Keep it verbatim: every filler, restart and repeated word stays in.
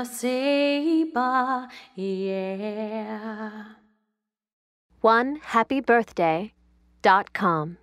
Nasiba, yeah. one happy birthday dot com